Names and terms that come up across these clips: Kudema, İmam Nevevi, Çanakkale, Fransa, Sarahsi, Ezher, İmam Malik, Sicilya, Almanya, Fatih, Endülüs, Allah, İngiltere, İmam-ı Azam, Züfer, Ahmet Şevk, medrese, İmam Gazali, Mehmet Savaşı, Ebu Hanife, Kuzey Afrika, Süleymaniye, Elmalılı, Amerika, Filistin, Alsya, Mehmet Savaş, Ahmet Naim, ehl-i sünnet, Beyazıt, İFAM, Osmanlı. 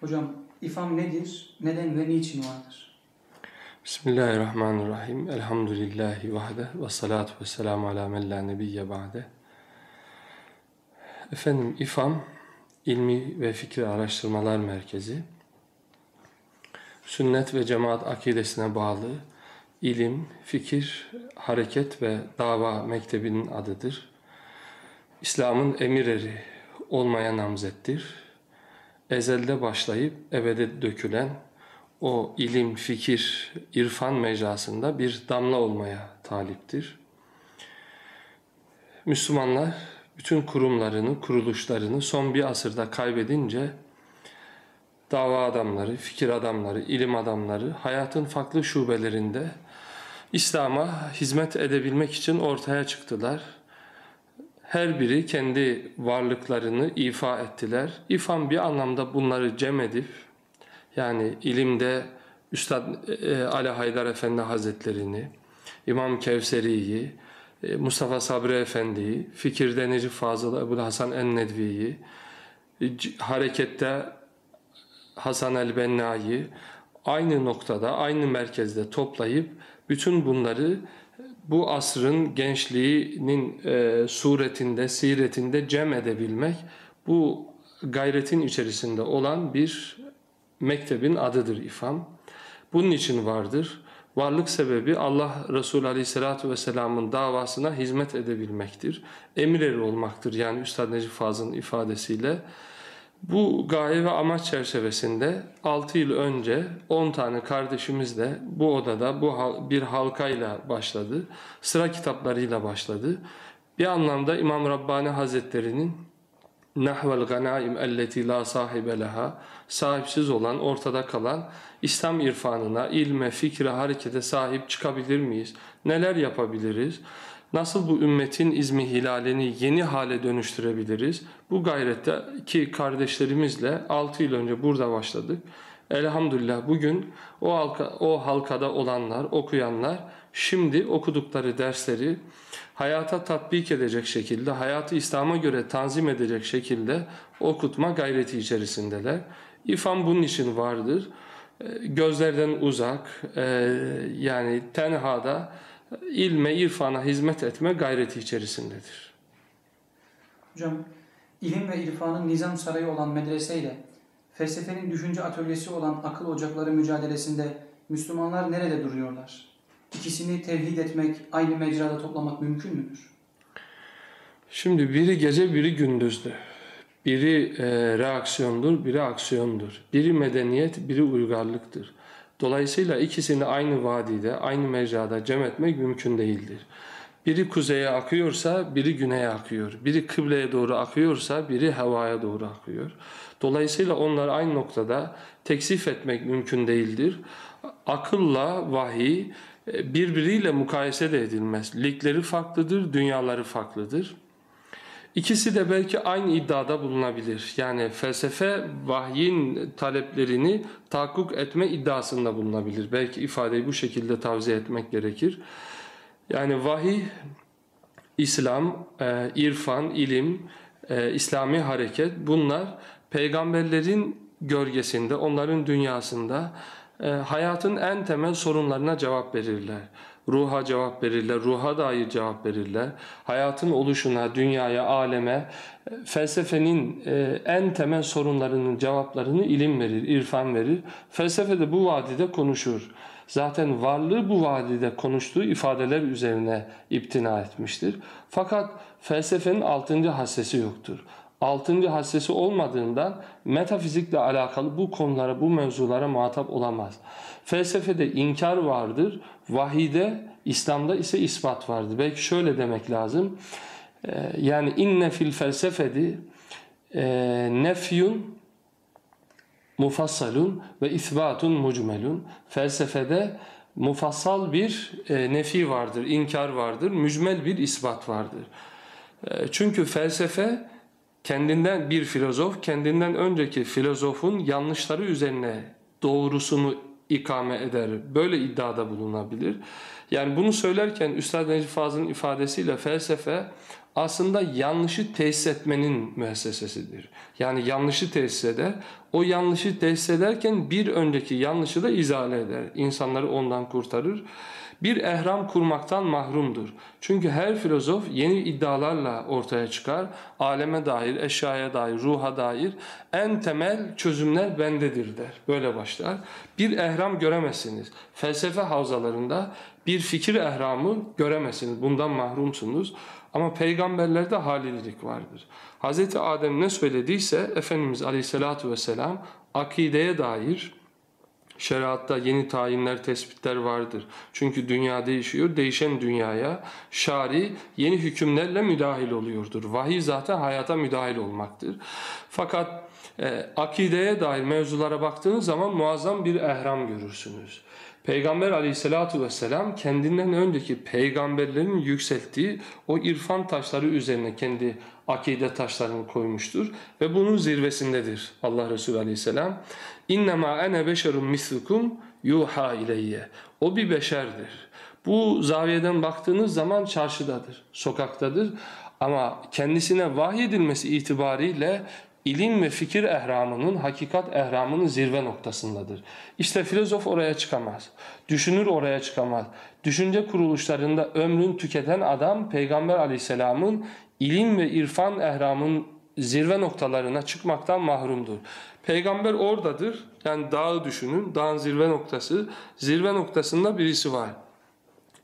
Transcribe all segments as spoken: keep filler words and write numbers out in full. Hocam, ifam nedir? Neden ve niçin vardır? Bismillahirrahmanirrahim. Elhamdülillahi vahde ve salatu ve selamu ala mella nebiyye ba'de. Efendim, İFAM, İlmi ve Fikri Araştırmalar Merkezi, sünnet ve cemaat akidesine bağlı ilim, fikir, hareket ve dava mektebinin adıdır. İslam'ın emir eri olmaya namzettir. Ezelde başlayıp ebede dökülen o ilim, fikir, irfan mecrasında bir damla olmaya taliptir. Müslümanlar bütün kurumlarını, kuruluşlarını son bir asırda kaybedince dava adamları, fikir adamları, ilim adamları hayatın farklı şubelerinde İslam'a hizmet edebilmek için ortaya çıktılar. Her biri kendi varlıklarını ifa ettiler. İfam bir anlamda bunları cem edip, yani ilimde Üstad Ali Haydar Efendi Hazretlerini, İmam Kevserî'yi, Mustafa Sabri Efendi'yi, fikirde Necip Fazıl Abdullah Hasan Ennedvi'yi, harekette Hasan el-Benna'yı aynı noktada, aynı merkezde toplayıp bütün bunları bu asrın gençliğinin e, suretinde, siretinde cem edebilmek, bu gayretin içerisinde olan bir mektebin adıdır İFAM. Bunun için vardır. Varlık sebebi Allah Resulü Aleyhisselatü Vesselam'ın davasına hizmet edebilmektir. Emir eri olmaktır, yani Üstad Necip Fazıl'ın ifadesiyle. Bu gaye ve amaç çerçevesinde altı yıl önce on tane kardeşimiz de bu odada bu bir halkayla başladı. Sıra kitaplarıyla başladı. Bir anlamda İmam Rabbani Hazretleri'nin "Nahvel ganaim elleti la sahibe leha", sahipsiz olan, ortada kalan İslam irfanına, ilme, fikre, harekete sahip çıkabilir miyiz? Neler yapabiliriz? Nasıl bu ümmetin izmi hilalini yeni hale dönüştürebiliriz? Bu gayretteki kardeşlerimizle altı yıl önce burada başladık. Elhamdülillah bugün o, halka, o halkada olanlar, okuyanlar şimdi okudukları dersleri hayata tatbik edecek şekilde, hayatı İslam'a göre tanzim edecek şekilde okutma gayreti içerisindeler. İFAM bunun için vardır. Gözlerden uzak, yani tenhada, ilme, irfana hizmet etme gayreti içerisindedir. Hocam, ilim ve irfanın nizam sarayı olan medreseyle felsefenin düşünce atölyesi olan akıl ocakları mücadelesinde Müslümanlar nerede duruyorlar? İkisini tevhid etmek, aynı mecrada toplamak mümkün müdür? Şimdi biri gece, biri gündüzdür. Biri e, reaksiyondur, biri aksiyondur. Biri medeniyet, biri uygarlıktır. Dolayısıyla ikisini aynı vadide, aynı mecrada cem etmek mümkün değildir. Biri kuzeye akıyorsa, biri güneye akıyor. Biri kıbleye doğru akıyorsa, biri hevaya doğru akıyor. Dolayısıyla onlar aynı noktada teksif etmek mümkün değildir. Akılla vahiy birbiriyle mukayese de edilmez. Ligleri farklıdır, dünyaları farklıdır. İkisi de belki aynı iddiada bulunabilir. Yani felsefe vahyin taleplerini tahakkuk etme iddiasında bulunabilir. Belki ifadeyi bu şekilde tavsiye etmek gerekir. Yani vahiy, İslam, e, irfan, ilim, e, İslami hareket, bunlar peygamberlerin gölgesinde, onların dünyasında e, hayatın en temel sorunlarına cevap verirler. Ruha cevap verirler, ruha dair cevap verirler. Hayatın oluşuna, dünyaya, aleme, felsefenin en temel sorunlarının cevaplarını ilim verir, irfan verir. Felsefe de bu vadide konuşur. Zaten varlığı bu vadide konuştuğu ifadeler üzerine iptina etmiştir. Fakat felsefenin altıncı hassesi yoktur. Altıncı hassesi olmadığından metafizikle alakalı bu konulara, bu mevzulara muhatap olamaz. Felsefede inkar vardır, vahide, İslam'da ise ispat vardır. Belki şöyle demek lazım, yani inne fil felsefedi nefyun mufassalun ve isbatun mucmelun. Felsefede mufassal bir nefi vardır, inkar vardır, mücmel bir isbat vardır. Çünkü felsefe, kendinden bir filozof, kendinden önceki filozofun yanlışları üzerine doğrusunu ikame eder. Böyle iddiada bulunabilir. Yani bunu söylerken Üstad Necip Fazıl'ın ifadesiyle felsefe aslında yanlışı tesis etmenin müessesesidir. Yani yanlışı tesis eder, o yanlışı tesis ederken bir önceki yanlışı da izale eder. İnsanları ondan kurtarır. Bir ehram kurmaktan mahrumdur. Çünkü her filozof yeni iddialarla ortaya çıkar. Aleme dair, eşyaya dair, ruha dair en temel çözümler bendedir der. Böyle başlar. Bir ehram göremezsiniz. Felsefe havzalarında bir fikir ehramı göremezsiniz. Bundan mahrumsunuz. Ama peygamberlerde halilik vardır. Hz. Adem ne söylediyse Efendimiz Aleyhisselatü Vesselam akideye dair, şeriatta yeni tayinler, tespitler vardır. Çünkü dünya değişiyor. Değişen dünyaya şari yeni hükümlerle müdahil oluyordur. Vahiy zaten hayata müdahil olmaktır. Fakat e, akideye dair mevzulara baktığınız zaman muazzam bir ehram görürsünüz. Peygamber Aleyhisselatü Vesselam kendinden önceki peygamberlerin yükselttiği o irfan taşları üzerine kendi akide taşlarını koymuştur ve bunun zirvesindedir Allah Resulü Aleyhisselam. İnnemâ ene beşerun mislukum yuhâ ileyye. O bir beşerdir. Bu zaviyeden baktığınız zaman çarşıdadır, sokaktadır ama kendisine vahyedilmesi itibariyle İlim ve fikir ehramının, hakikat ehramının zirve noktasındadır. İşte filozof oraya çıkamaz. Düşünür oraya çıkamaz. Düşünce kuruluşlarında ömrün tüketen adam Peygamber Aleyhisselam'ın ilim ve irfan ehramının zirve noktalarına çıkmaktan mahrumdur. Peygamber oradadır. Yani dağı düşünün. Dağın zirve noktası. Zirve noktasında birisi var.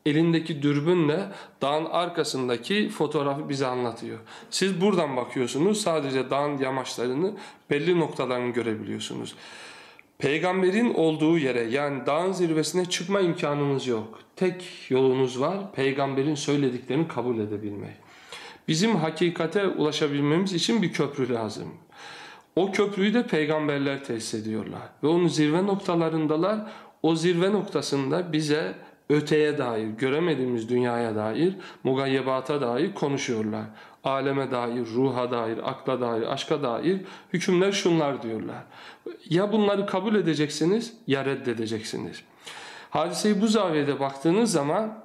Elindeki dürbünle dağın arkasındaki fotoğrafı bize anlatıyor. Siz buradan bakıyorsunuz, sadece dağın yamaçlarını, belli noktalarını görebiliyorsunuz. Peygamberin olduğu yere, yani dağın zirvesine çıkma imkanınız yok. Tek yolunuz var, peygamberin söylediklerini kabul edebilmek. Bizim hakikate ulaşabilmemiz için bir köprü lazım. O köprüyü de peygamberler tesis ediyorlar. Ve onun zirve noktalarındalar. O zirve noktasında bize öteye dair, göremediğimiz dünyaya dair, mugayyebata dair konuşuyorlar. Aleme dair, ruha dair, akla dair, aşka dair hükümler şunlar diyorlar. Ya bunları kabul edeceksiniz ya reddedeceksiniz. Hadiseyi bu zaviyede baktığınız zaman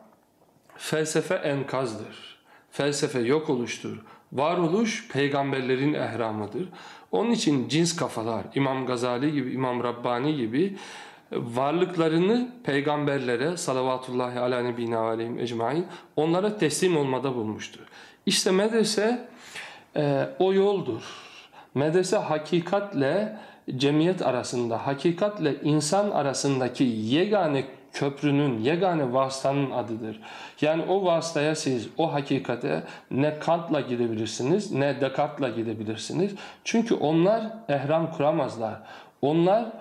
felsefe enkazdır. Felsefe yok oluştur. Varoluş peygamberlerin ehramıdır. Onun için cins kafalar, İmam Gazali gibi, İmam Rabbani gibi varlıklarını peygamberlere salavatullahi ala nebina ve aleyhim ecmain onlara teslim olmada bulmuştur. İşte medrese e, o yoldur. Medrese hakikatle cemiyet arasında, hakikatle insan arasındaki yegane köprünün, yegane vasıtanın adıdır. Yani o vasıtaya siz, o hakikate ne Kant'la gidebilirsiniz ne Descartes'la gidebilirsiniz. Çünkü onlar ehram kuramazlar. Onlar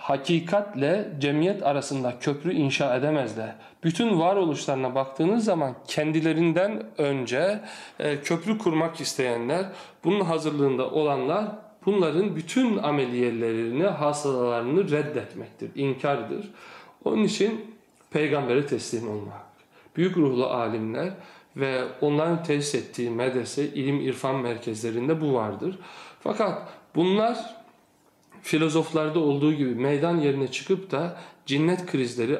hakikatle cemiyet arasında köprü inşa edemezler. Bütün varoluşlarına baktığınız zaman kendilerinden önce e, köprü kurmak isteyenler, bunun hazırlığında olanlar, bunların bütün ameliyelerini, hastalarını reddetmektir, inkardır. Onun için peygambere teslim olmak. Büyük ruhlu alimler ve onların tesis ettiği medrese, ilim, irfan merkezlerinde bu vardır. Fakat bunlar filozoflarda olduğu gibi meydan yerine çıkıp da cinnet krizleri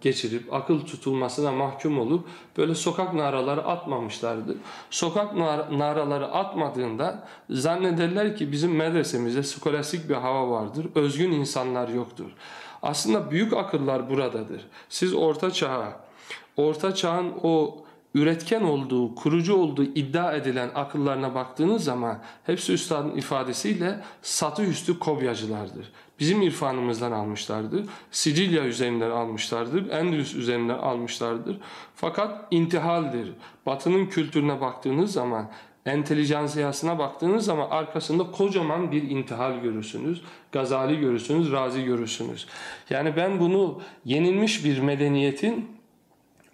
geçirip akıl tutulmasına mahkum olup böyle sokak naraları atmamışlardır. Sokak nar naraları atmadığında zannederler ki bizim medresemizde skolastik bir hava vardır, özgün insanlar yoktur. Aslında büyük akıllar buradadır. Siz orta çağa, orta çağın o üretken olduğu, kurucu olduğu iddia edilen akıllarına baktığınız zaman hepsi üstadın ifadesiyle satı üstü kobyacılardır. Bizim irfanımızdan almışlardır. Sicilya üzerinden almışlardır. Endülüs üzerinden almışlardır. Fakat intihaldir. Batının kültürüne baktığınız zaman, entelijansiyasına baktığınız zaman arkasında kocaman bir intihal görürsünüz. Gazali görürsünüz, Razi görürsünüz. Yani ben bunu yenilmiş bir medeniyetin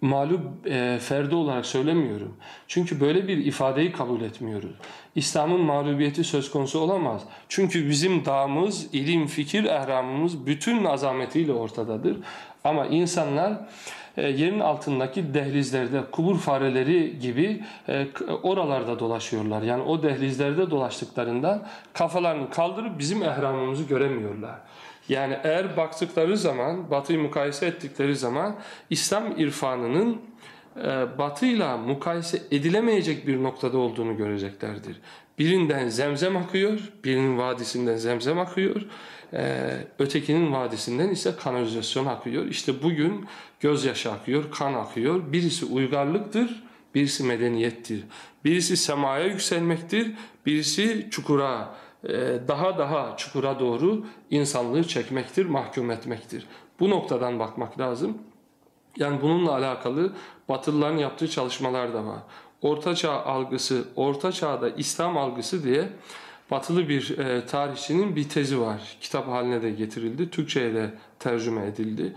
mağlup e, ferdi olarak söylemiyorum. Çünkü böyle bir ifadeyi kabul etmiyoruz. İslam'ın mağlubiyeti söz konusu olamaz. Çünkü bizim dağımız, ilim, fikir ehramımız bütün azametiyle ortadadır. Ama insanlar e, yerin altındaki dehlizlerde kubur fareleri gibi e, oralarda dolaşıyorlar. Yani o dehlizlerde dolaştıklarında kafalarını kaldırıp bizim ehramımızı göremiyorlar. Yani eğer baktıkları zaman, Batı'yı mukayese ettikleri zaman İslam irfanının Batı'yla mukayese edilemeyecek bir noktada olduğunu göreceklerdir. Birinden zemzem akıyor, birinin vadisinden zemzem akıyor, ötekinin vadisinden ise kanalizasyon akıyor. İşte bugün gözyaşı akıyor, kan akıyor. Birisi uygarlıktır, birisi medeniyettir. Birisi semaya yükselmektir, birisi çukura, daha daha çukura doğru insanlığı çekmektir, mahkum etmektir. Bu noktadan bakmak lazım. Yani bununla alakalı Batılıların yaptığı çalışmalar da var. Orta Çağ algısı, Orta Çağ'da İslam algısı diye Batılı bir e, tarihçinin bir tezi var. Kitap haline de getirildi, Türkçe'ye de tercüme edildi.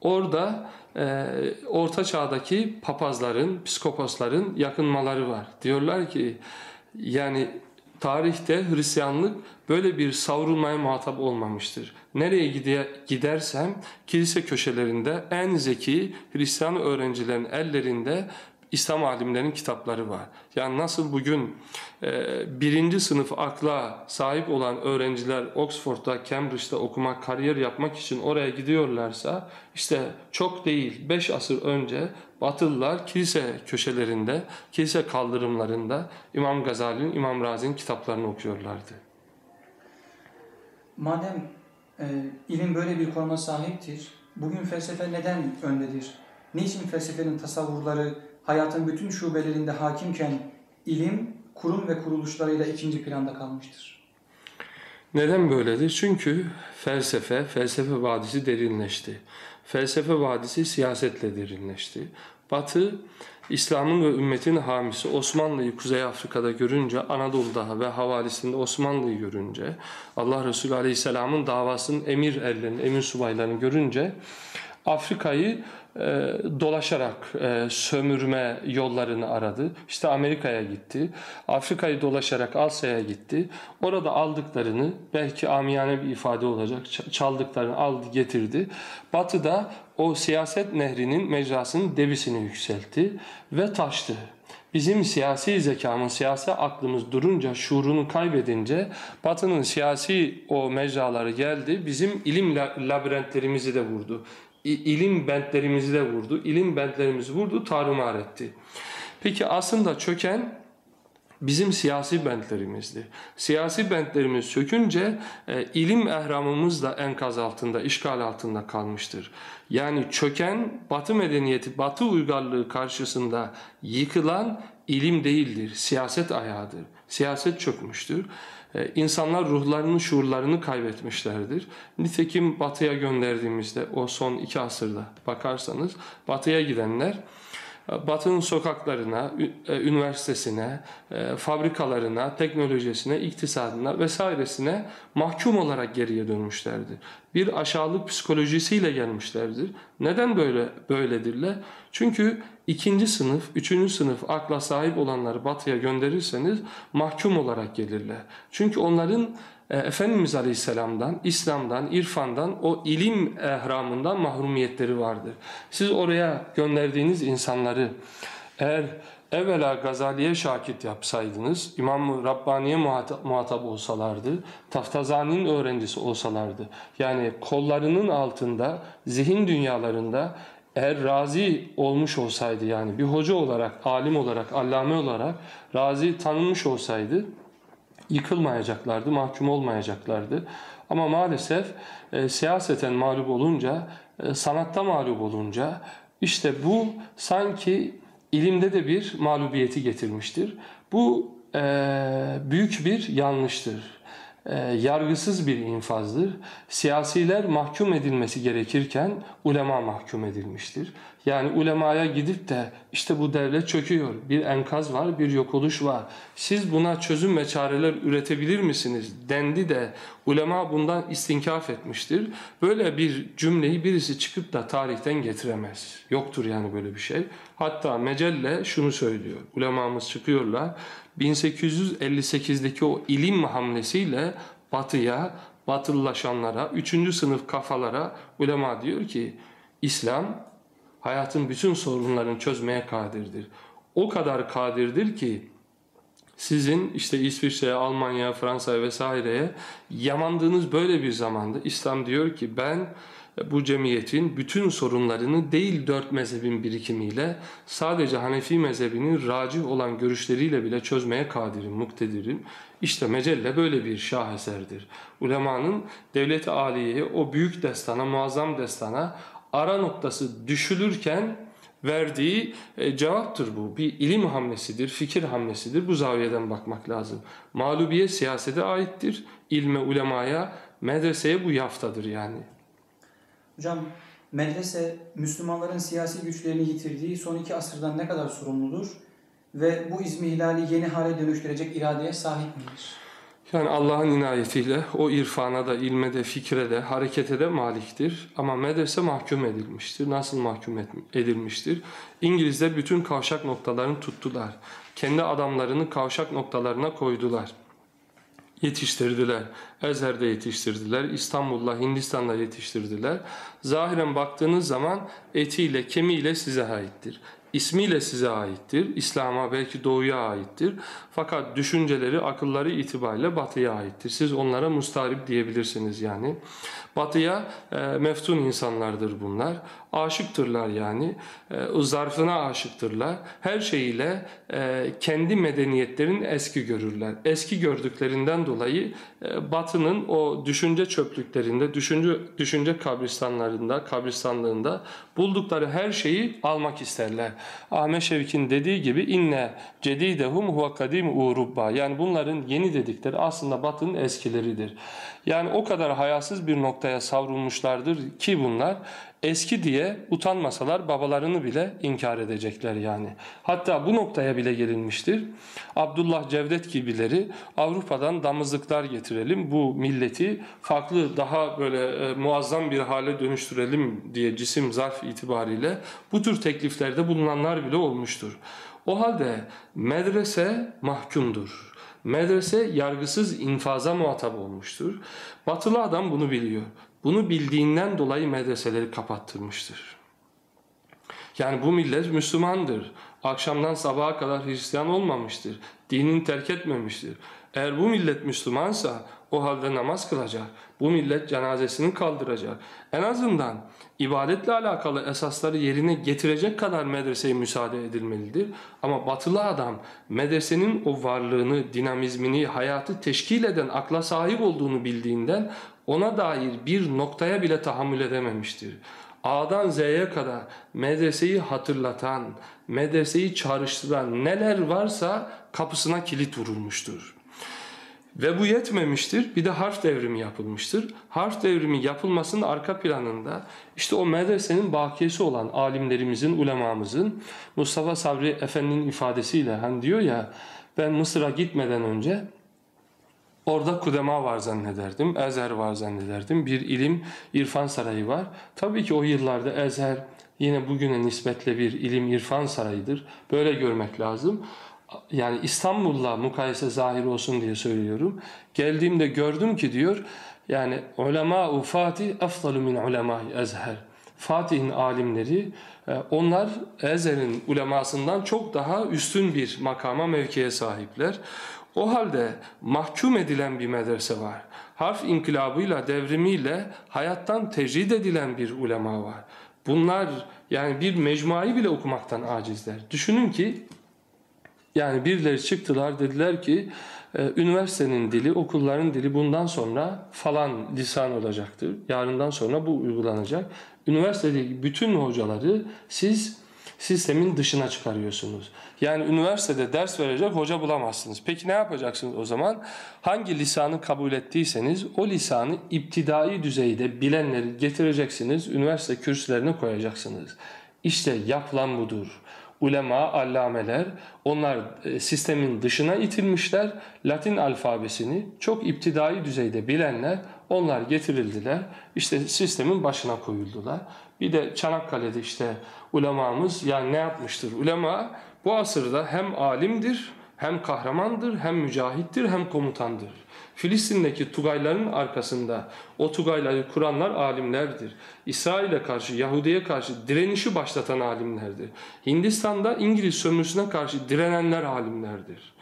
Orada e, Orta Çağ'daki papazların, psikoposların yakınmaları var. Diyorlar ki yani tarihte Hristiyanlık böyle bir savrulmaya muhatap olmamıştır. Nereye gidersem kilise köşelerinde en zeki Hristiyan öğrencilerin ellerinde İslam alimlerinin kitapları var. Yani nasıl bugün e, birinci sınıf akla sahip olan öğrenciler Oxford'da, Cambridge'de okumak, kariyer yapmak için oraya gidiyorlarsa, işte çok değil beş asır önce Batılılar kilise köşelerinde, kilise kaldırımlarında İmam Gazali'nin, İmam Razi'nin kitaplarını okuyorlardı. Madem e, ilim böyle bir konuma sahiptir, bugün felsefe neden öndedir? Niçin felsefenin tasavvurları hayatın bütün şubelerinde hakimken ilim, kurum ve kuruluşlarıyla ikinci planda kalmıştır? Neden böyledir? Çünkü felsefe, felsefe vadisi derinleşti. Felsefe vadisi siyasetle derinleşti. Batı, İslam'ın ve ümmetin hamisi Osmanlı'yı Kuzey Afrika'da görünce, Anadolu'da ve havalisinde Osmanlı'yı görünce, Allah Resulü Aleyhisselam'ın davasının emir erlerini, emir subaylarını görünce, Afrika'yı e, dolaşarak e, sömürme yollarını aradı. İşte Amerika'ya gitti. Afrika'yı dolaşarak Alsya'ya gitti. Orada aldıklarını, belki amiyane bir ifade olacak, çaldıklarını aldı getirdi. Batı'da o siyaset nehrinin, mecrasının debisini yükseltti ve taştı. Bizim siyasi zekamız, siyasi aklımız durunca, şuurunu kaybedince Batı'nın siyasi o mecraları geldi. Bizim ilim labirentlerimizi de vurdu. İlim bentlerimizi de vurdu. İlim bentlerimizi vurdu, tarumar etti. Peki aslında çöken bizim siyasi bentlerimizdi. Siyasi bentlerimiz sökünce e, ilim ehramımız da enkaz altında, işgal altında kalmıştır. Yani çöken Batı medeniyeti, Batı uygarlığı karşısında yıkılan ilim değildir, siyaset ayağıdır. Siyaset çökmüştür. İnsanlar ruhlarını, şuurlarını kaybetmişlerdir. Nitekim Batı'ya gönderdiğimizde, o son iki asırda bakarsanız, Batı'ya gidenler Batı'nın sokaklarına, üniversitesine, fabrikalarına, teknolojisine, iktisadına vesairesine mahkum olarak geriye dönmüşlerdir. Bir aşağılık psikolojisiyle gelmişlerdir. Neden böyle böyledirler? Çünkü ikinci sınıf, üçüncü sınıf akla sahip olanları Batı'ya gönderirseniz mahkum olarak gelirler. Çünkü onların e, Efendimiz Aleyhisselam'dan, İslam'dan, irfandan, o ilim ehramından mahrumiyetleri vardır. Siz oraya gönderdiğiniz insanları eğer evvela Gazali'ye şakit yapsaydınız, İmam Rabbani'ye muhatap, muhatap olsalardı, Taftazani'nin öğrencisi olsalardı, yani kollarının altında, zihin dünyalarında eğer Razi olmuş olsaydı, yani bir hoca olarak, alim olarak, allame olarak Razi tanınmış olsaydı yıkılmayacaklardı, mahkum olmayacaklardı. Ama maalesef e, siyaseten mağlup olunca, e, sanatta mağlup olunca işte bu sanki ilimde de bir mağlubiyeti getirmiştir. Bu e, büyük bir yanlıştır. E, yargısız bir infazdır. Siyasiler mahkum edilmesi gerekirken ulema mahkum edilmiştir. Yani ulemaya gidip de işte bu devlet çöküyor, bir enkaz var, bir yok oluş var, siz buna çözüm ve çareler üretebilir misiniz dendi de ulema bundan istinkaf etmiştir. Böyle bir cümleyi birisi çıkıp da tarihten getiremez. Yoktur yani böyle bir şey. Hatta Mecelle şunu söylüyor. Ulemamız çıkıyorlar. bin sekiz yüz elli sekiz'deki o ilim hamlesiyle Batı'ya, Batılılaşanlara, üçüncü sınıf kafalara ulema diyor ki İslam hayatın bütün sorunlarını çözmeye kadirdir. O kadar kadirdir ki sizin işte İsviçre'ye, Almanya'ya, Fransa'ya vesaireye yamandığınız böyle bir zamanda İslam diyor ki ben bu cemiyetin bütün sorunlarını değil dört mezhebin birikimiyle, sadece Hanefi mezhebinin racih olan görüşleriyle bile çözmeye kadirim, muktedirim. İşte Mecelle böyle bir şaheserdir. Ulemanın devlet-i âliyeye, o büyük destana, muazzam destana ara noktası düşülürken verdiği cevaptır bu. Bir ilim hamlesidir, fikir hamlesidir. Bu zaviyeden bakmak lazım. Mağlubiye siyasete aittir. İlme, ulemaya, medreseye bu yaftadır yani. Hocam, medrese Müslümanların siyasi güçlerini yitirdiği son iki asırdan ne kadar sorumludur ve bu izmihlali yeni hale dönüştürecek iradeye sahip midir? Yani Allah'ın inayetiyle o irfana da, ilme de, fikre de, harekete de maliktir. Ama medrese mahkum edilmiştir. Nasıl mahkum edilmiştir? İngilizler bütün kavşak noktalarını tuttular. Kendi adamlarını kavşak noktalarına koydular. Yetiştirdiler. Ezher'de yetiştirdiler. İstanbul'da, Hindistan'da yetiştirdiler. Zahiren baktığınız zaman etiyle, kemiğiyle size aittir. İsmiyle size aittir. İslam'a, belki doğuya aittir. Fakat düşünceleri, akılları itibariyle batıya aittir. Siz onlara mustarip diyebilirsiniz yani. Batıya e, meftun insanlardır bunlar. Aşıktırlar yani. E, zarfına aşıktırlar. Her şeyiyle e, kendi medeniyetlerini eski görürler. Eski gördüklerinden dolayı e, batının o düşünce çöplüklerinde, düşünce, düşünce kabristanlarında, kabristanlığında buldukları her şeyi almak isterler. Ahmet Şevk'in dediği gibi inne cedidehum huve kadimu rubba. Yani bunların yeni dedikleri aslında batının eskileridir. Yani o kadar hayasız bir noktaya savrulmuşlardır ki bunlar eski diye utanmasalar babalarını bile inkar edecekler yani. Hatta bu noktaya bile gelinmiştir. Abdullah Cevdet gibileri Avrupa'dan damızlıklar getirelim, bu milleti farklı, daha böyle e, muazzam bir hale dönüştürelim diye cisim, zarf itibariyle bu tür tekliflerde bulunanlar bile olmuştur. O halde medrese mahkumdur. Medrese yargısız infaza muhatap olmuştur. Batılı adam bunu biliyor. Bunu bildiğinden dolayı medreseleri kapattırmıştır. Yani bu millet Müslümandır. Akşamdan sabaha kadar Hristiyan olmamıştır. Dinini terk etmemiştir. Eğer bu millet Müslümansa o halde namaz kılacak. Bu millet cenazesini kaldıracak. En azından ibadetle alakalı esasları yerine getirecek kadar medreseye müsaade edilmelidir. Ama batılı adam medresenin o varlığını, dinamizmini, hayatı teşkil eden akla sahip olduğunu bildiğinden ona dair bir noktaya bile tahammül edememiştir. A'dan Z'ye kadar medreseyi hatırlatan, medreseyi çağrıştıran neler varsa kapısına kilit vurulmuştur. Ve bu yetmemiştir. Bir de harf devrimi yapılmıştır. Harf devrimi yapılmasının arka planında işte o medresenin bakiyesi olan alimlerimizin, ulemamızın, Mustafa Sabri Efendi'nin ifadesiyle hani diyor ya, ben Mısır'a gitmeden önce orada kudema var zannederdim, Ezher var zannederdim. Bir ilim, irfan sarayı var. Tabii ki o yıllarda Ezher yine bugüne nispetle bir ilim, irfan sarayıdır. Böyle görmek lazım. Yani İstanbul'la mukayese zahir olsun diye söylüyorum. Geldiğimde gördüm ki diyor, yani ulema-u Fatih afdalu min ulema-i Ezher. Fatih'in alimleri, onlar Ezher'in ulemasından çok daha üstün bir makama, mevkiye sahipler. O halde mahkum edilen bir medrese var. Harf inkılabıyla, devrimiyle hayattan tecrid edilen bir ulema var. Bunlar yani bir mecmuayı bile okumaktan acizler. Düşünün ki yani birileri çıktılar, dediler ki üniversitenin dili, okulların dili bundan sonra falan lisan olacaktır. Yarından sonra bu uygulanacak. Üniversitedeki bütün hocaları siz sistemin dışına çıkarıyorsunuz. Yani üniversitede ders verecek hoca bulamazsınız. Peki ne yapacaksınız o zaman? Hangi lisanı kabul ettiyseniz o lisanı iptidai düzeyde bilenleri getireceksiniz. Üniversite kürsülerine koyacaksınız. İşte yapılan budur. Ulema, allameler, onlar sistemin dışına itilmişler. Latin alfabesini çok iptidai düzeyde bilenler, onlar getirildiler. İşte sistemin başına koyuldular. Bir de Çanakkale'de işte ulemamız yani ne yapmıştır? Ulema bu asırda hem alimdir, hem kahramandır, hem mücahittir, hem komutandır. Filistin'deki Tugayların arkasında o Tugayları kuranlar alimlerdir. İsrail'e karşı, Yahudi'ye karşı direnişi başlatan alimlerdir. Hindistan'da İngiliz sömürüsüne karşı direnenler alimlerdir.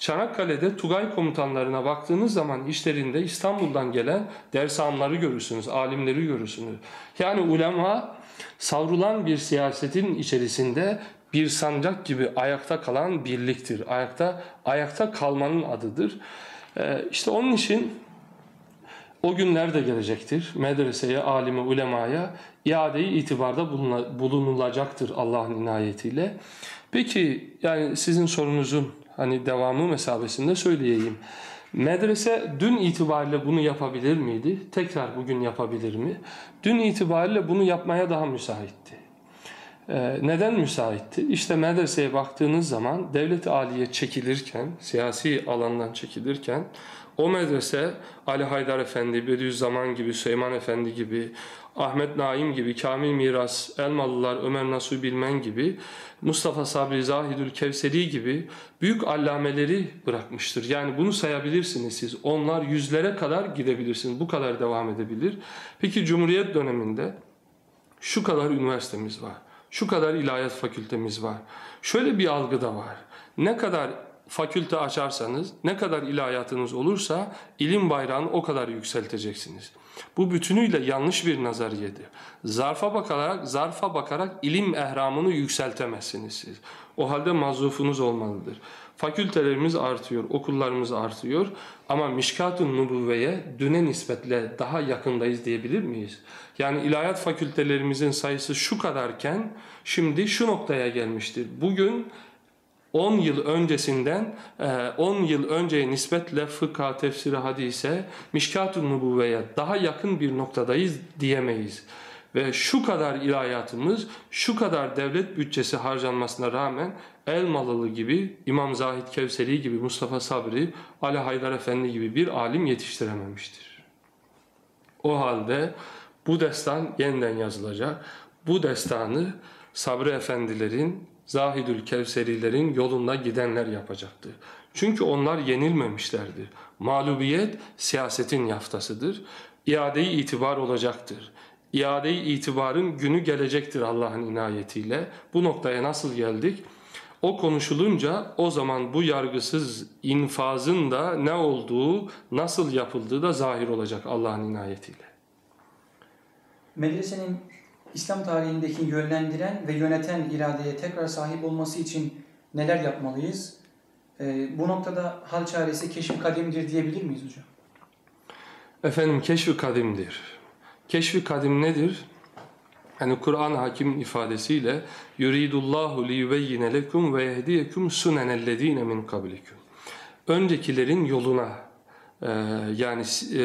Çanakkale'de Tugay komutanlarına baktığınız zaman işlerinde İstanbul'dan gelen dersanları görürsünüz, alimleri görürsünüz. Yani ulema savrulan bir siyasetin içerisinde bir sancak gibi ayakta kalan birliktir. Ayakta, ayakta kalmanın adıdır. Ee, işte onun için o günler de gelecektir. Medreseye, alime, ulemaya iade-i itibarda bulunulacaktır Allah'ın inayetiyle. Peki yani sizin sorunuzun hani devamı mesabesinde söyleyeyim. Medrese dün itibariyle bunu yapabilir miydi? Tekrar bugün yapabilir mi? Dün itibariyle bunu yapmaya daha müsaitti. Ee, neden müsaitti? İşte medreseye baktığınız zaman devlet-i âliye çekilirken, siyasi alandan çekilirken o medrese Ali Haydar Efendi, Bediüzzaman gibi, Süleyman Efendi gibi, Ahmet Naim gibi, Kamil Miras, Elmalılar, Ömer Nasuh Bilmen gibi, Mustafa Sabri, Zâhid el-Kevserî gibi büyük allameleri bırakmıştır. Yani bunu sayabilirsiniz siz. Onlar yüzlere kadar gidebilirsiniz. Bu kadar devam edebilir. Peki Cumhuriyet döneminde şu kadar üniversitemiz var. Şu kadar ilahiyat fakültemiz var. Şöyle bir algı da var. Ne kadar fakülte açarsanız, ne kadar ilahiyatınız olursa ilim bayrağını o kadar yükselteceksiniz. Bu bütünüyle yanlış bir nazariyedir. Zarfa bakarak, zarfa bakarak ilim ehramını yükseltemezsiniz siz. O halde mazrufunuz olmalıdır. Fakültelerimiz artıyor, okullarımız artıyor ama Mişkâtun Nubuvve'ye düne nispetle daha yakındayız diyebilir miyiz? Yani ilahiyat fakültelerimizin sayısı şu kadarken şimdi şu noktaya gelmiştir. Bugün on yıl öncesinden, on yıl önceye nispetle fıkha, tefsiri, hadise, Mişkâtun Nubuvve'ye daha yakın bir noktadayız diyemeyiz. Ve şu kadar ilahiyatımız, şu kadar devlet bütçesi harcanmasına rağmen Elmalılı gibi, İmam Zâhid Kevserî gibi, Mustafa Sabri, Ali Haydar Efendi gibi bir alim yetiştirememiştir. O halde bu destan yeniden yazılacak. Bu destanı Sabri Efendilerin, Zâhidül Kevserilerin yolunda gidenler yapacaktır. Çünkü onlar yenilmemişlerdir. Mağlubiyet siyasetin yaftasıdır. İade-i itibar olacaktır. İade-i itibarın günü gelecektir Allah'ın inayetiyle. Bu noktaya nasıl geldik? O konuşulunca o zaman bu yargısız infazın da ne olduğu, nasıl yapıldığı da zahir olacak Allah'ın inayetiyle. Medresenin İslam tarihindeki yönlendiren ve yöneten iradeye tekrar sahip olması için neler yapmalıyız? E, bu noktada hal çaresi keşf-i kadimdir diyebilir miyiz hocam? Efendim keşf-i kadimdir. Keşf-i kadim nedir? Yani Kur'an-ı Hakim ifadesiyle يُرِيدُ اللّٰهُ لِيُبَيِّنَ لَكُمْ وَيَهْدِيَكُمْ سُنَنَ الَّذ۪ينَ مِنْ قَبْلِكُمْ. Öncekilerin yoluna, yani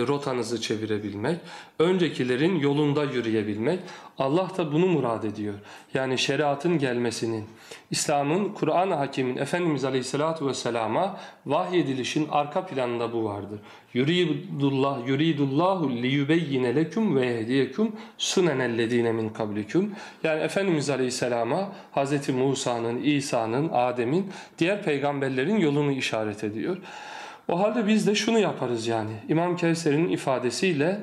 rotanızı çevirebilmek, öncekilerin yolunda yürüyebilmek. Allah da bunu murad ediyor. Yani şeriatın gelmesinin, İslam'ın, Kur'an-ı Hakim'in, Efendimiz Aleyhisselatü Vesselam'a vahyedilişin arka planında bu vardır. Yuridullah yuridullahu liyubeyyine leküm ve yehdiyeküm sunenellezine min kabliküm. Yani Efendimiz Aleyhisselam'a Hz. Musa'nın, İsa'nın, Adem'in, diğer peygamberlerin yolunu işaret ediyor. O halde biz de şunu yaparız yani. İmam Kevserî'nin ifadesiyle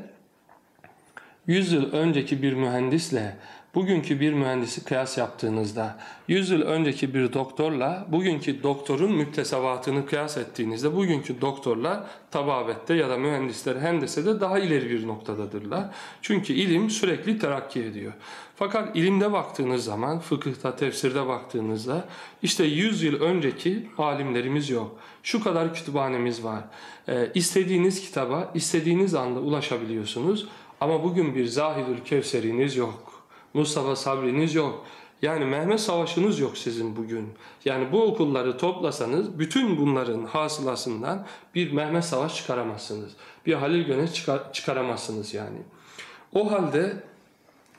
yüz yıl önceki bir mühendisle bugünkü bir mühendisi kıyas yaptığınızda, yüz yıl önceki bir doktorla bugünkü doktorun müktesebatını kıyas ettiğinizde bugünkü doktorlar tababette ya da mühendisler hendesede daha ileri bir noktadadırlar. Çünkü ilim sürekli terakki ediyor. Fakat ilimde baktığınız zaman, fıkıhta, tefsirde baktığınızda işte yüz yıl önceki alimlerimiz yok. Şu kadar kütüphanemiz var. Ee, istediğiniz kitaba istediğiniz anda ulaşabiliyorsunuz ama bugün bir Zâhidül Kevseriniz yok. Mustafa Sabri'niz yok. Yani Mehmet Savaşı'nız yok sizin bugün. Yani bu okulları toplasanız bütün bunların hasılasından bir Mehmet Savaş çıkaramazsınız. Bir Halil Gönes çıkar çıkaramazsınız yani. O halde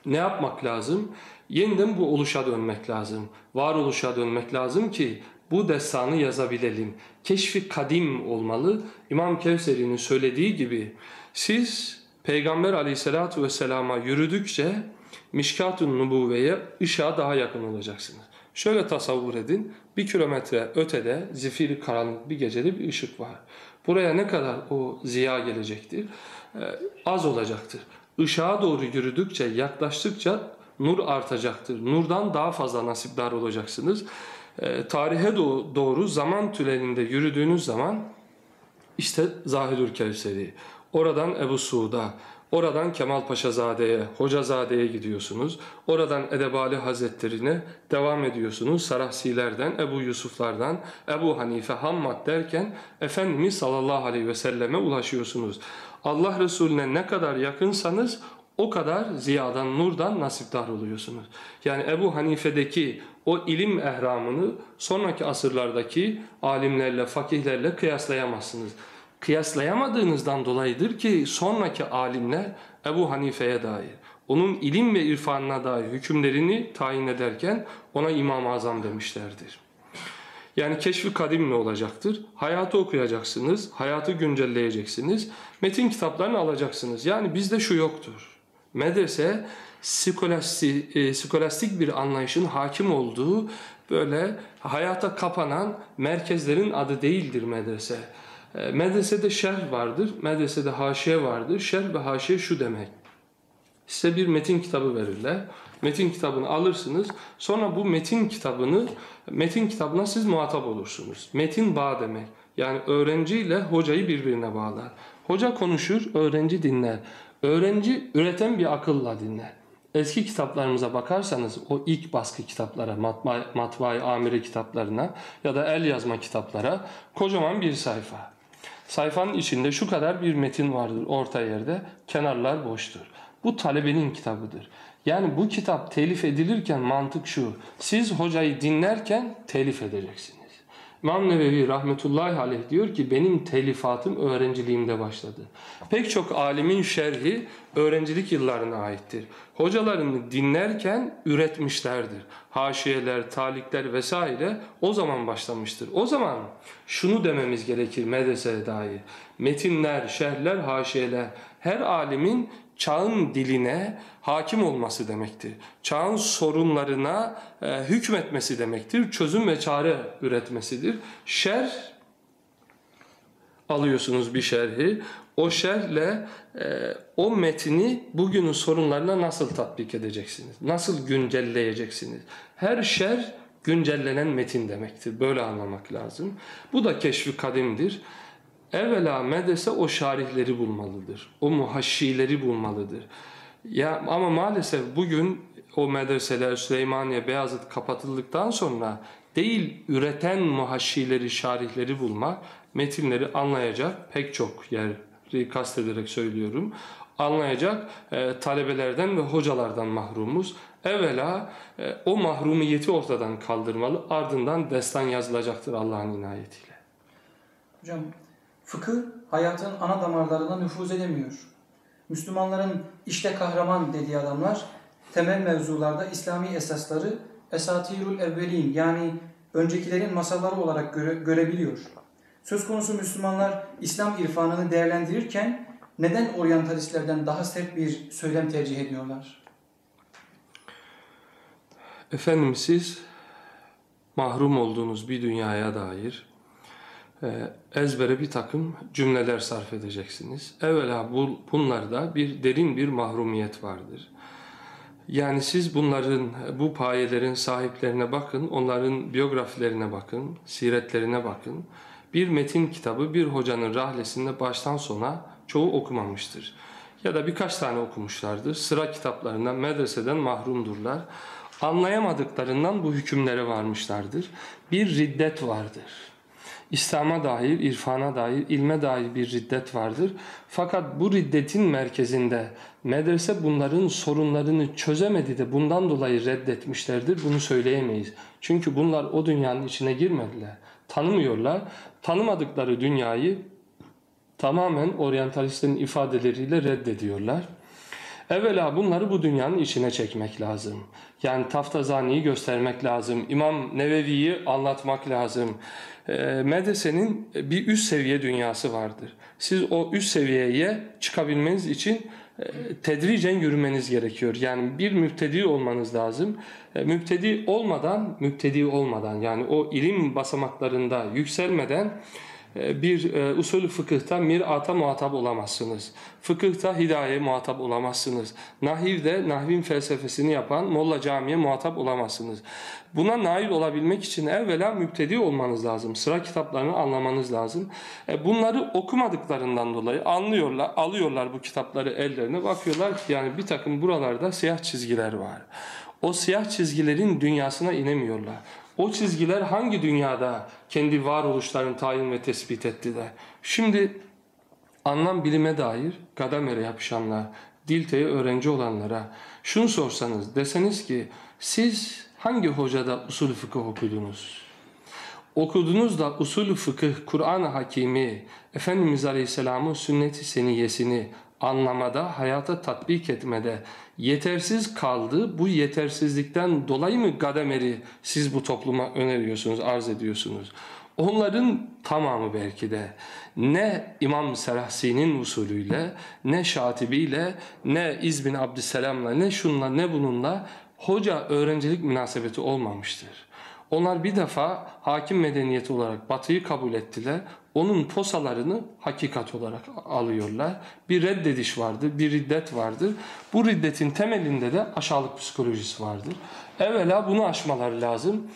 ne yapmak lazım? Yeniden bu oluşa dönmek lazım. Varoluşa dönmek lazım ki bu destanı yazabilelim. Keşfi kadim olmalı. İmam Kevserî'nin söylediği gibi siz Peygamber Aleyhisselatü Vesselam'a yürüdükçe Mişkâtun Nubuvve'ye ışığa daha yakın olacaksınız. Şöyle tasavvur edin, bir kilometre ötede zifiri karanlık bir gecede bir ışık var. Buraya ne kadar o ziya gelecektir? Ee, az olacaktır. Işığa doğru yürüdükçe, yaklaştıkça nur artacaktır. Nurdan daha fazla nasipdar olacaksınız. e, tarihe do doğru zaman tünelinde yürüdüğünüz zaman işte Zâhid el-Kevserî, oradan Ebu Suud'a, oradan Kemal Paşazade'ye, Hocazade'ye gidiyorsunuz. Oradan Edebali Hazretleri'ne devam ediyorsunuz. Sarahsilerden, Ebu Yusuflardan, Ebu Hanife, Hammad derken Efendimiz sallallahu aleyhi ve selleme ulaşıyorsunuz. Allah Resulüne ne kadar yakınsanız o kadar ziyadan, nurdan nasipdar oluyorsunuz. Yani Ebu Hanife'deki o ilim ehramını sonraki asırlardaki alimlerle, fakihlerle kıyaslayamazsınız. Kıyaslayamadığınızdan dolayıdır ki sonraki alimler Ebu Hanife'ye dair, onun ilim ve irfanına dair hükümlerini tayin ederken ona İmam-ı Azam demişlerdir. Yani keşf-i kadim ne olacaktır? Hayatı okuyacaksınız, hayatı güncelleyeceksiniz, metin kitaplarını alacaksınız. Yani bizde şu yoktur. Medrese, skolastik, e, skolastik bir anlayışın hakim olduğu, böyle hayata kapanan merkezlerin adı değildir medrese. Medresede şerh vardır, medresede haşiye vardır. Şerh ve haşiye şu demek: size bir metin kitabı verirler, metin kitabını alırsınız, sonra bu metin kitabını, metin kitabına siz muhatap olursunuz. Metin bağ demek, yani öğrenciyle hocayı birbirine bağlar. Hoca konuşur, öğrenci dinler. Öğrenci üreten bir akılla dinler. Eski kitaplarımıza bakarsanız, o ilk baskı kitaplara, matba, matba-i amire kitaplarına ya da el yazma kitaplara, kocaman bir sayfa. Sayfanın içinde şu kadar bir metin vardır orta yerde, kenarlar boştur. Bu talebenin kitabıdır. Yani bu kitap telif edilirken mantık şu: siz hocayı dinlerken telif edeceksiniz. İmam Nevevi rahmetullahi aleyh diyor ki, benim telifatım öğrenciliğimde başladı. Pek çok alimin şerhi öğrencilik yıllarına aittir. Hocalarını dinlerken üretmişlerdir. Haşiyeler, talikler vesaire o zaman başlamıştır. O zaman şunu dememiz gerekir medreseye dair: metinler, şerhler, haşiyeler her alimin çağın diline hakim olması demektir. Çağın sorunlarına e, hükmetmesi demektir. Çözüm ve çare üretmesidir. Şerh alıyorsunuz, bir şerhi. O şerhle e, o metni bugünün sorunlarına nasıl tatbik edeceksiniz? Nasıl güncelleyeceksiniz? Her şerh güncellenen metin demektir. Böyle anlamak lazım. Bu da keşf-i kadimdir. Evvela medrese o şarihleri bulmalıdır, o muhaşşileri bulmalıdır. Ya, ama maalesef bugün o medreseler Süleymaniye, Beyazıt kapatıldıktan sonra değil üreten muhaşşileri, şarihleri bulmak, metinleri anlayacak, pek çok yeri kastederek söylüyorum, anlayacak e, talebelerden ve hocalardan mahrumuz. Evvela e, o mahrumiyeti ortadan kaldırmalı, ardından destan yazılacaktır Allah'ın inayetiyle. Hocam, fıkıh hayatın ana damarlarına nüfuz edemiyor. Müslümanların işte kahraman dediği adamlar temel mevzularda İslami esasları esatirul evvelin, yani öncekilerin masalları olarak göre, görebiliyor. Söz konusu Müslümanlar İslam irfanını değerlendirirken neden oryantalistlerden daha sert bir söylem tercih ediyorlar? Efendim, siz mahrum olduğunuz bir dünyaya dair ezbere bir takım cümleler sarf edeceksiniz. Evvela bu, bunlarda bir derin bir mahrumiyet vardır. Yani siz bunların, bu payelerin sahiplerine bakın, onların biyografilerine bakın, siretlerine bakın. Bir metin kitabı bir hocanın rahlesinde baştan sona çoğu okumamıştır. Ya da birkaç tane okumuşlardır. Sıra kitaplarından, medreseden mahrumdurlar. Anlayamadıklarından bu hükümlere varmışlardır. Bir riddet vardır. İslam'a dair, irfana dair, ilme dair bir riddet vardır. Fakat bu riddetin merkezinde medrese bunların sorunlarını çözemedi de bundan dolayı reddetmişlerdir. Bunu söyleyemeyiz. Çünkü bunlar o dünyanın içine girmediler. Tanımıyorlar. Tanımadıkları dünyayı tamamen oryantalistlerin ifadeleriyle reddediyorlar. Evvela bunları bu dünyanın içine çekmek lazım. Yani Taftazani'yi göstermek lazım. İmam Nevevi'yi anlatmak lazım. E, medresenin bir üst seviye dünyası vardır. Siz o üst seviyeye çıkabilmeniz için e, tedricen yürümeniz gerekiyor. Yani bir müptedi olmanız lazım. E, müptedi olmadan, müptedi olmadan yani o ilim basamaklarında yükselmeden bir e, usulü fıkıhta mir'ata muhatap olamazsınız. Fıkıhta hidayeye muhatap olamazsınız. Nahiv'de nahvin felsefesini yapan Molla Cami'ye muhatap olamazsınız. Buna nail olabilmek için evvela müptedi olmanız lazım. Sıra kitaplarını anlamanız lazım. E, bunları okumadıklarından dolayı anlıyorlar, alıyorlar bu kitapları ellerine. Bakıyorlar ki yani bir takım buralarda siyah çizgiler var. O siyah çizgilerin dünyasına inemiyorlar. O çizgiler hangi dünyada kendi varoluşlarını tayin ve tespit ettiler? Şimdi anlam bilime dair kademere yapışanlar, dilteye öğrenci olanlara şunu sorsanız, deseniz ki siz hangi hocada usul fıkıh okudunuz? Okudunuz da usul fıkıh, Kur'an-ı Hakimi, Efendimiz Aleyhisselam'ın sünnet-i seniyesini anlamada, hayata tatbik etmede yetersiz kaldı. Bu yetersizlikten dolayı mı Gademer'i siz bu topluma öneriyorsunuz, arz ediyorsunuz? Onların tamamı belki de ne İmam Serahsi'nin usulüyle, ne Şatibi'yle, ne İzbin Abdüsselam'la, ne şunla, ne bununla hoca öğrencilik münasebeti olmamıştır. Onlar bir defa hakim medeniyeti olarak Batı'yı kabul ettiler. Onun posalarını hakikat olarak alıyorlar. Bir reddediş vardır, bir riddet vardır. Bu riddetin temelinde de aşağılık psikolojisi vardır. Evvela bunu aşmaları lazım.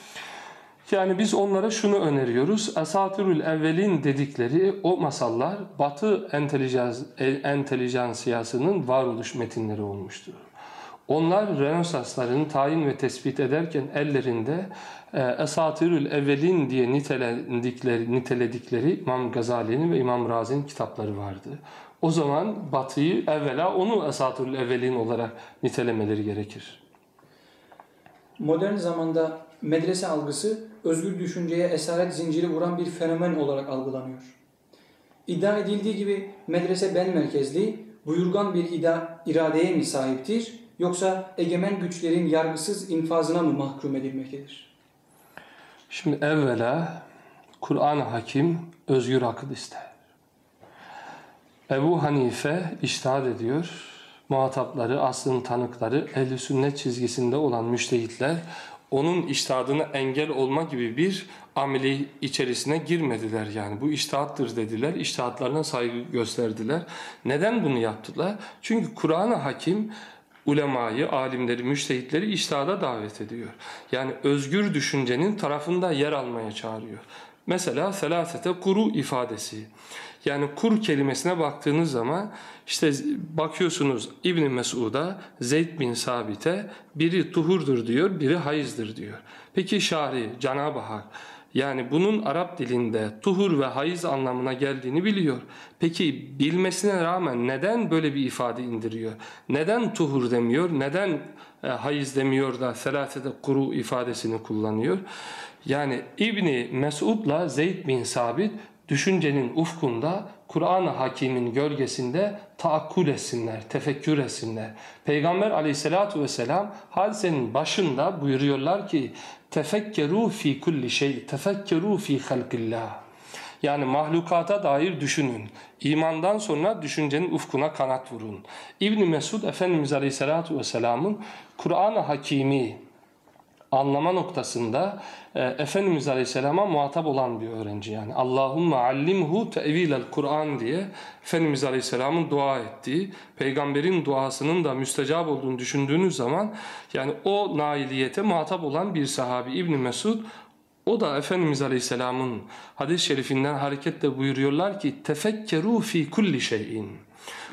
Yani biz onlara şunu öneriyoruz. Esatürül evvelin dedikleri o masallar Batı entelijansiyasının varoluş metinleri olmuştur. Onlar Rönesanslarını tayin ve tespit ederken ellerinde e, Esatürül Evvelin diye niteledikleri, niteledikleri İmam Gazali'nin ve İmam Razi'nin kitapları vardı. O zaman Batı'yı evvela onu Esatürül Evvelin olarak nitelemeleri gerekir. Modern zamanda medrese algısı özgür düşünceye esaret zinciri vuran bir fenomen olarak algılanıyor. İddia edildiği gibi medrese ben merkezli, buyurgan bir ida, iradeye mi sahiptir? Yoksa egemen güçlerin yargısız infazına mı mahkum edilmektedir? Şimdi evvela Kur'an-ı Hakim özgür akıl ister. Ebu Hanife içtihat ediyor. Muhatapları, aslının tanıkları, ehl-i sünnet çizgisinde olan müştehitler onun içtihadına engel olma gibi bir ameli içerisine girmediler. Yani bu içtihattır dediler, içtihatlarına saygı gösterdiler. Neden bunu yaptılar? Çünkü Kur'an-ı Hakim ulemayı, alimleri, müştehitleri içtihada davet ediyor. Yani özgür düşüncenin tarafında yer almaya çağırıyor. Mesela selasete kuru ifadesi. Yani kur kelimesine baktığınız zaman işte bakıyorsunuz İbn Mesud'a, Zeyd bin Sabit'e biri tuhurdur diyor, biri hayızdır diyor. Peki şari, Cenab-ı Hak yani bunun Arap dilinde tuhur ve hayız anlamına geldiğini biliyor. Peki bilmesine rağmen neden böyle bir ifade indiriyor? Neden tuhur demiyor? Neden e, hayız demiyor da selasete kuru ifadesini kullanıyor? Yani İbni Mesud'la Zeyd bin Sabit düşüncenin ufkunda, Kur'an-ı Hakim'in gölgesinde taakkul etsinler, tefekkür etsinler. Peygamber aleyhissalatu vesselam hadisenin başında buyuruyorlar ki tefekkeru fi kulli şey, tefekkeru fi halkillah. Yani mahlukata dair düşünün. İmandan sonra düşüncenin ufkuna kanat vurun. İbn Mesud Efendimiz aleyhissalatu vesselam'ın Kur'an-ı Hakimi anlama noktasında e, Efendimiz Aleyhisselam'a muhatap olan bir öğrenci. Yani Allahümme allimhu te'vilel Kur'an diye Efendimiz Aleyhisselam'ın dua ettiği, peygamberin duasının da müstecab olduğunu düşündüğünüz zaman yani o nailiyete muhatap olan bir sahabi İbn Mesud, o da Efendimiz Aleyhisselam'ın hadis-i şerifinden hareketle buyuruyorlar ki tefekkeru fi kulli şeyin.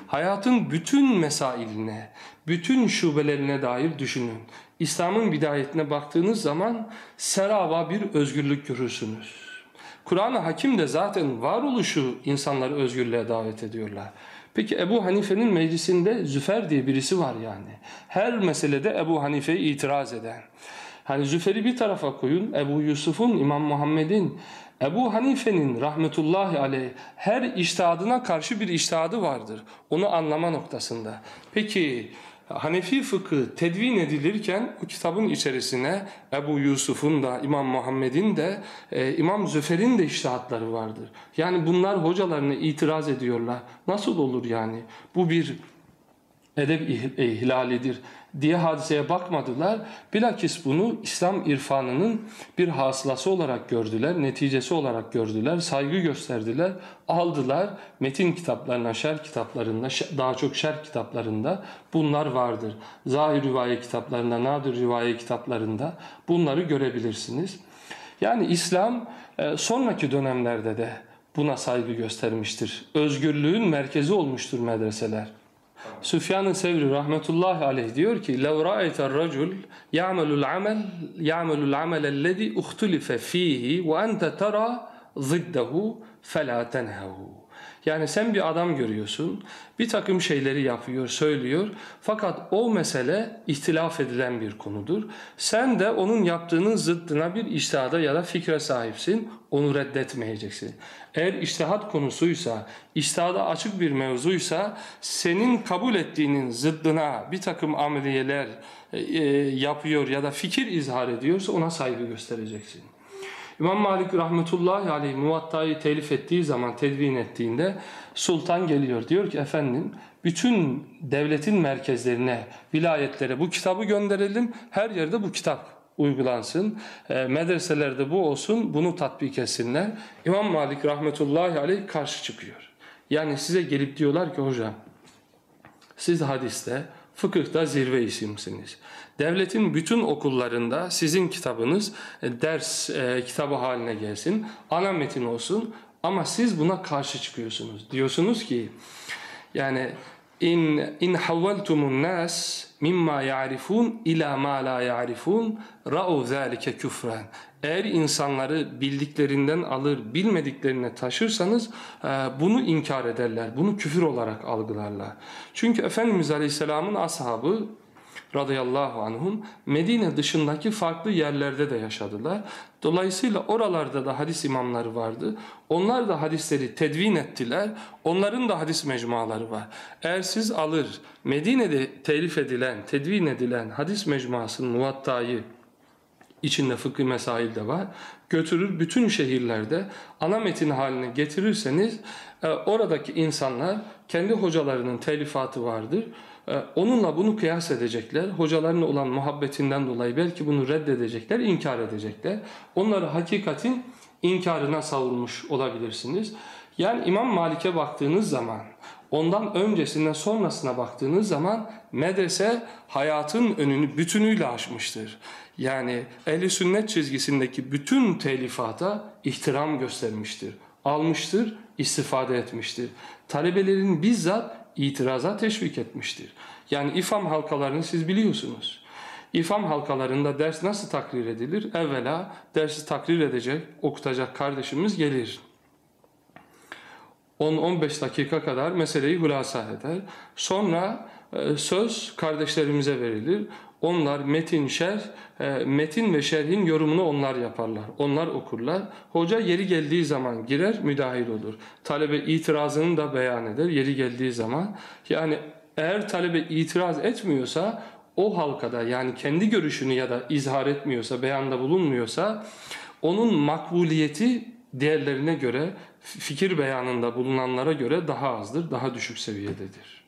Hayatın bütün mesailine, bütün şubelerine dair düşünün. İslam'ın bidayetine baktığınız zaman seraba bir özgürlük görürsünüz. Kur'an-ı Hakim de zaten varoluşu insanları özgürlüğe davet ediyorlar. Peki Ebu Hanife'nin meclisinde Züfer diye birisi var yani. Her meselede Ebu Hanife'ye itiraz eden. Hani Züfer'i bir tarafa koyun, Ebu Yusuf'un, İmam Muhammed'in, Ebu Hanife'nin rahmetullahi aleyh her içtihadına karşı bir içtihadı vardır. Onu anlama noktasında. Peki Hanefi fıkı tedvin edilirken o kitabın içerisine Ebu Yusuf'un da İmam Muhammed'in de e, İmam Züfer'in de içtihatları vardır. Yani bunlar hocalarına itiraz ediyorlar. Nasıl olur yani? Bu bir edep ihlalidir diye hadiseye bakmadılar. Bilakis bunu İslam irfanının bir hasılası olarak gördüler, neticesi olarak gördüler, saygı gösterdiler, aldılar. Metin kitaplarına, şerh kitaplarında, daha çok şerh kitaplarında bunlar vardır. Zahir rivaye kitaplarında, nadir rivaye kitaplarında bunları görebilirsiniz. Yani İslam sonraki dönemlerde de buna saygı göstermiştir. Özgürlüğün merkezi olmuştur medreseler. Süfyan-ı Sevri rahmetullahi aleyh diyor ki: "Lev ra'aytar racul ya'melul amel ya'melul amel ellezî ihtulife fîhi ve ente tera ziddehu felâ tenhehu." Yani sen bir adam görüyorsun, bir takım şeyleri yapıyor, söylüyor, fakat o mesele ihtilaf edilen bir konudur. Sen de onun yaptığının zıddına bir içtihada ya da fikre sahipsin, onu reddetmeyeceksin. Eğer içtihat konusuysa, içtihada açık bir mevzuysa, senin kabul ettiğinin zıddına bir takım ameliyeler e, yapıyor ya da fikir izhar ediyorsa ona saygı göstereceksin. İmam Malik rahmetullahi aleyh Muvatta'yı telif ettiği zaman, tedvin ettiğinde sultan geliyor, diyor ki: "Efendim, bütün devletin merkezlerine, vilayetlere bu kitabı gönderelim, her yerde bu kitap uygulansın, e, medreselerde bu olsun, bunu tatbik etsinler." İmam Malik rahmetullahi aleyh karşı çıkıyor. Yani size gelip diyorlar ki: "Hocam, siz hadiste, fıkıhta zirve isimsiniz. Devletin bütün okullarında sizin kitabınız ders e, kitabı haline gelsin, ana metin olsun, ama siz buna karşı çıkıyorsunuz. Diyorsunuz ki, yani in in havvaltumun nas mimma ya'rifun ila ma la ya'rifun ra'u zalike küfran." Eğer insanları bildiklerinden alır, bilmediklerine taşırsanız bunu inkar ederler, bunu küfür olarak algılarlar. Çünkü Efendimiz Aleyhisselam'ın ashabı radıyallahu anhum Medine dışındaki farklı yerlerde de yaşadılar. Dolayısıyla oralarda da hadis imamları vardı. Onlar da hadisleri tedvin ettiler. Onların da hadis mecmuaları var. Eğer siz alır Medine'de telif edilen, tedvin edilen hadis mecmuasının Muvatta'yı, İçinde fıkhi mesail de var, götürür bütün şehirlerde ana metin haline getirirseniz e, oradaki insanlar kendi hocalarının telifatı vardır. E, onunla bunu kıyas edecekler. Hocalarına olan muhabbetinden dolayı belki bunu reddedecekler, inkar edecekler. Onları hakikatin inkarına savrulmuş olabilirsiniz. Yani İmam Malik'e baktığınız zaman, ondan öncesinden sonrasına baktığınız zaman medrese hayatın önünü bütünüyle açmıştır. Yani Ehl-i Sünnet çizgisindeki bütün telifata ihtiram göstermiştir, almıştır, istifade etmiştir. Talebelerin bizzat itiraza teşvik etmiştir. Yani İFAM halkalarını siz biliyorsunuz. İFAM halkalarında ders nasıl takrir edilir? Evvela dersi takrir edecek, okutacak kardeşimiz gelir. on on beş dakika kadar meseleyi hulasa eder. Sonra söz kardeşlerimize verilir. Onlar metin, şerh, metin ve şerhin yorumunu onlar yaparlar. Onlar okurlar. Hoca yeri geldiği zaman girer, müdahil olur. Talebe itirazını da beyan eder yeri geldiği zaman. Yani eğer talebe itiraz etmiyorsa o halkada, yani kendi görüşünü ya da izhar etmiyorsa, beyanda bulunmuyorsa, onun makbuliyeti diğerlerine göre, fikir beyanında bulunanlara göre daha azdır, daha düşük seviyededir.